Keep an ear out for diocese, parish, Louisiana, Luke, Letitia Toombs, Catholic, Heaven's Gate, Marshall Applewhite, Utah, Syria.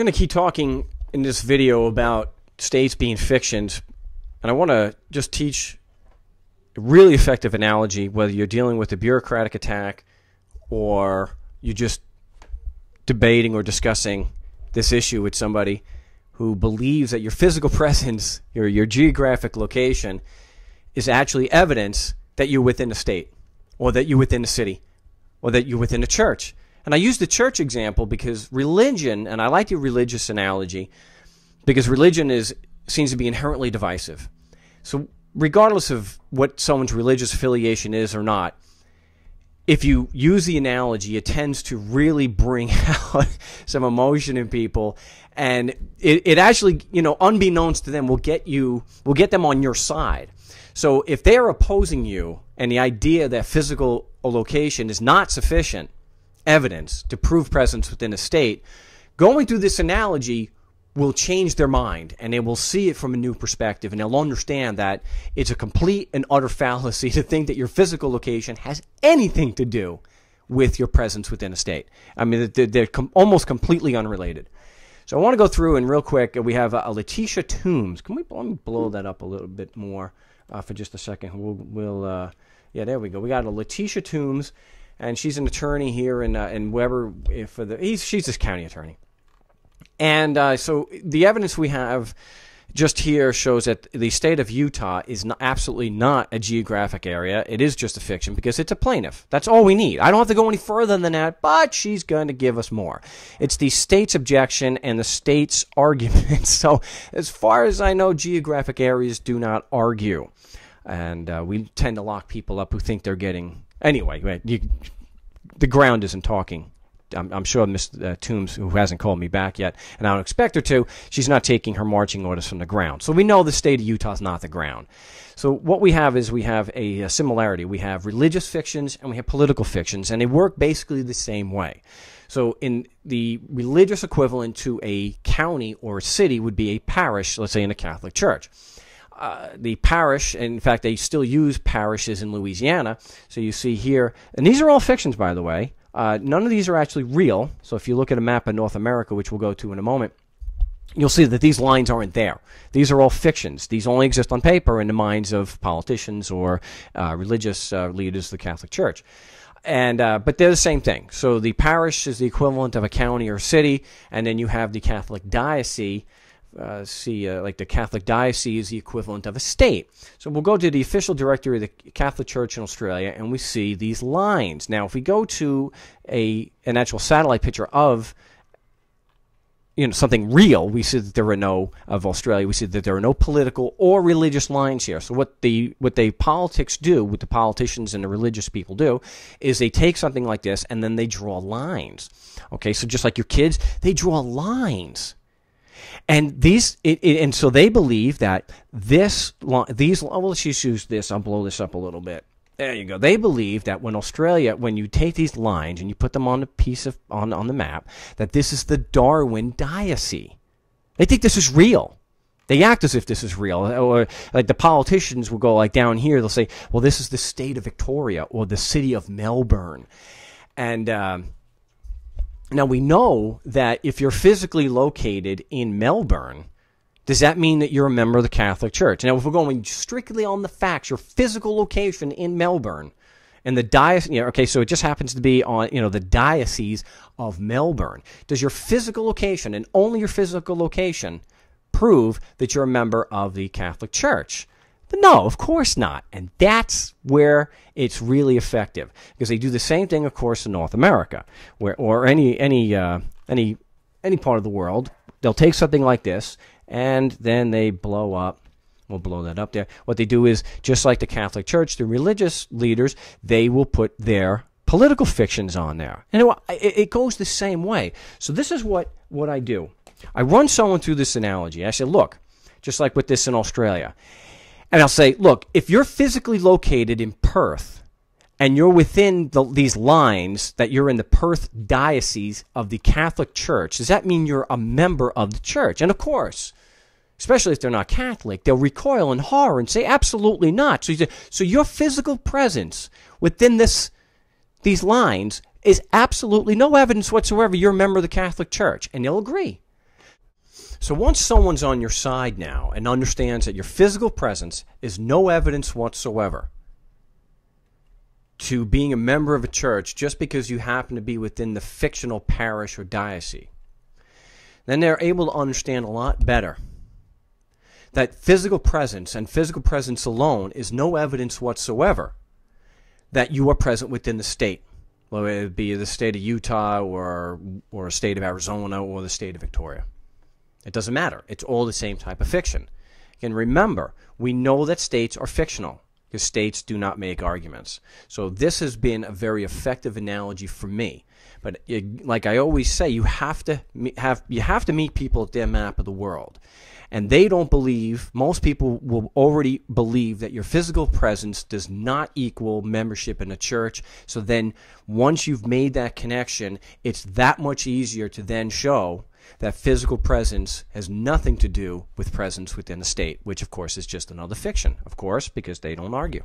I'm going to keep talking in this video about states being fictions, and I want to just teach a really effective analogy, whether you're dealing with a bureaucratic attack or you're just debating or discussing this issue with somebody who believes that your physical presence, your geographic location, is actually evidence that you're within a state, or that you're within a city, or that you're within a church. And I use the church example because religion, and I like the religious analogy, because religion seems to be inherently divisive. So regardless of what someone's religious affiliation is or not, if you use the analogy, it tends to really bring out some emotion in people, and it actually, you know, unbeknownst to them, will get them on your side. So if they're opposing you, and the idea that physical location is not sufficient evidence to prove presence within a state, going through this analogy will change their mind, and they will see it from a new perspective, and they'll understand that it's a complete and utter fallacy to think that your physical location has anything to do with your presence within a state. I mean, they're almost completely unrelated. So I want to go through, and real quick, we have Letitia Toombs. Let me blow that up a little bit more for just a second. Yeah, there we go. We got a Letitia Toombs, and she's an attorney here in Weber. She's this county attorney. And so the evidence we have just here shows that the state of Utah is absolutely not a geographic area. It is just a fiction because it's a plaintiff. That's all we need. I don't have to go any further than that, but she's going to give us more. It's the state's objection and the state's argument. So as far as I know, geographic areas do not argue. And we tend to lock people up who think they're getting... Anyway, the ground isn't talking. I'm sure Miss Toombs, who hasn't called me back yet, and I don't expect her to, she's not taking her marching orders from the ground. So we know the state of Utah is not the ground. So what we have is we have a similarity. We have religious fictions and we have political fictions, and they work basically the same way. So in the religious equivalent to a county or a city would be a parish, let's say in a Catholic church. The parish, and in fact, they still use parishes in Louisiana. So you see here, and these are all fictions, by the way. None of these are actually real. So if you look at a map of North America, which we'll go to in a moment, you'll see that these lines aren't there. These are all fictions. These only exist on paper in the minds of politicians or religious leaders of the Catholic Church. And but they're the same thing. So the parish is the equivalent of a county or city, and then you have the Catholic diocese. Like the Catholic diocese is the equivalent of a state. So we'll go to the official directory of the Catholic Church in Australia, and we see these lines. Now, if we go to an actual satellite picture of, you know, something real, we see that there are no of Australia. We see that there are no political or religious lines here. So what the politics do, what the politicians and the religious people do, is they take something like this and then they draw lines. Okay, so just like your kids, they draw lines. And so they believe that let's just use this. I'll blow this up a little bit. There you go. They believe that when you take these lines and you put them on a piece of on the map, that this is the Darwin diocese. They think this is real. They act as if this is real. Or like the politicians will go like down here. They'll say, "Well, this is the state of Victoria or the city of Melbourne," and. Now, we know that if you're physically located in Melbourne, does that mean that you're a member of the Catholic Church? Now, if we're going strictly on the facts, your physical location in Melbourne and the diocese, you know, okay, so it just happens to be on, you know, the diocese of Melbourne. Does your physical location and only your physical location prove that you're a member of the Catholic Church? But no, of course not. And that's where it's really effective, because they do the same thing, of course, in North America, where or any part of the world. They'll take something like this, and then they blow up. We'll blow that up there. What they do is, just like the Catholic Church, the religious leaders, they will put their political fictions on there. And it goes the same way. So this is what I do. I run someone through this analogy. I say, look, just like with this in Australia. And I'll say, look, if you're physically located in Perth and you're within these lines that you're in the Perth diocese of the Catholic Church, does that mean you're a member of the church? And of course, especially if they're not Catholic, they'll recoil in horror and say, absolutely not. So, so your physical presence within these lines is absolutely no evidence whatsoever you're a member of the Catholic Church. And they'll agree. So once someone's on your side now and understands that your physical presence is no evidence whatsoever to being a member of a church just because you happen to be within the fictional parish or diocese, then they're able to understand a lot better that physical presence and physical presence alone is no evidence whatsoever that you are present within the state, whether it be the state of Utah or the state of Arizona or the state of Victoria. It doesn't matter. It's all the same type of fiction. And remember, we know that states are fictional because states do not make arguments. So this has been a very effective analogy for me. But it, like I always say, you have to meet people at their map of the world. And they don't believe, most people will already believe that your physical presence does not equal membership in a church. So then once you've made that connection, it's that much easier to then show that physical presence has nothing to do with presence within the state, which of course is just another fiction, of course, because they don't argue.